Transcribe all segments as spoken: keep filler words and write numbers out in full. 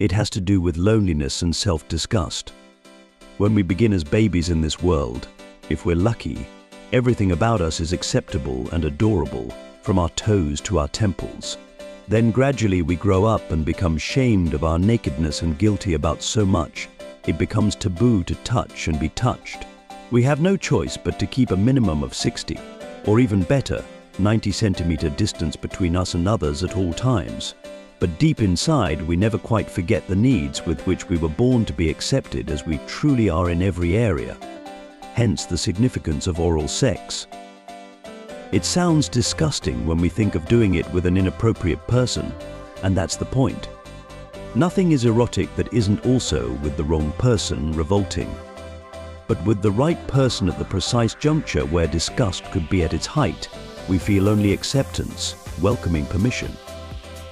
It has to do with loneliness and self-disgust. When we begin as babies in this world, if we're lucky, everything about us is acceptable and adorable, from our toes to our temples. Then gradually we grow up and become shamed of our nakedness and guilty about so much. It becomes taboo to touch and be touched. We have no choice but to keep a minimum of sixty, or even better, ninety centimeter distance between us and others at all times. But deep inside, we never quite forget the needs with which we were born to be accepted, as we truly are in every area. Hence the significance of oral sex. It sounds disgusting when we think of doing it with an inappropriate person, and that's the point. Nothing is erotic that isn't also, with the wrong person, revolting. But with the right person at the precise juncture where disgust could be at its height, we feel only acceptance, welcoming permission.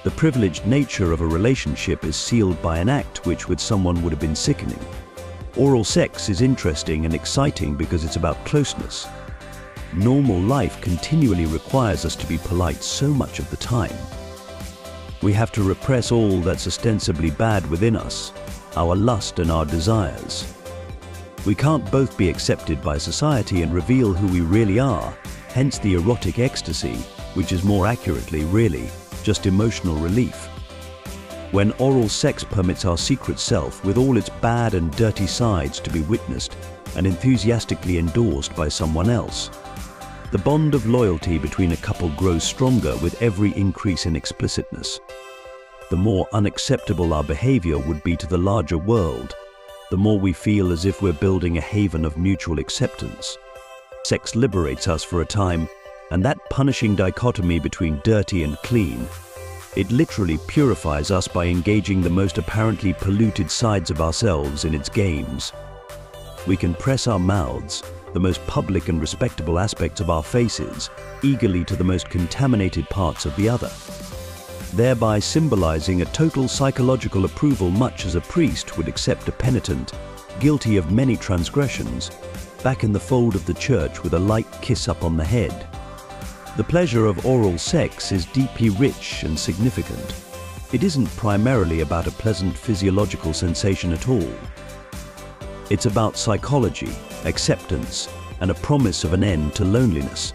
The privileged nature of a relationship is sealed by an act which with someone would have been sickening. Oral sex is interesting and exciting because it's about closeness. Normal life continually requires us to be polite so much of the time. We have to repress all that's ostensibly bad within us, our lust and our desires. We can't both be accepted by society and reveal who we really are, hence the erotic ecstasy, which is more accurately, really, just emotional relief. When oral sex permits our secret self, with all its bad and dirty sides, to be witnessed and enthusiastically endorsed by someone else, the bond of loyalty between a couple grows stronger with every increase in explicitness. The more unacceptable our behavior would be to the larger world, the more we feel as if we're building a haven of mutual acceptance. Sex liberates us for a time, and that punishing dichotomy between dirty and clean, it literally purifies us by engaging the most apparently polluted sides of ourselves in its games. We can press our mouths, the most public and respectable aspects of our faces, eagerly to the most contaminated parts of the other, thereby symbolizing a total psychological approval, much as a priest would accept a penitent, guilty of many transgressions, back in the fold of the church with a light kiss up on the head. The pleasure of oral sex is deeply rich and significant. It isn't primarily about a pleasant physiological sensation at all. It's about psychology, acceptance, and a promise of an end to loneliness.